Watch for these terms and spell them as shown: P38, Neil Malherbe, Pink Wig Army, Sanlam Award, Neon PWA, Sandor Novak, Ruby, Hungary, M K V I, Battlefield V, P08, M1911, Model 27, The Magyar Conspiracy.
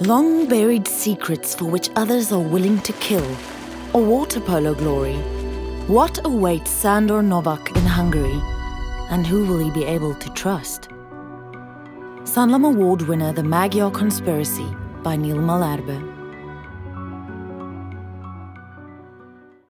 Long-buried secrets for which others are willing to kill, or water polo glory. What awaits Sandor Novak in Hungary, and who will he be able to trust? Sanlam Award winner The Magyar Conspiracy by Neil Malherbe.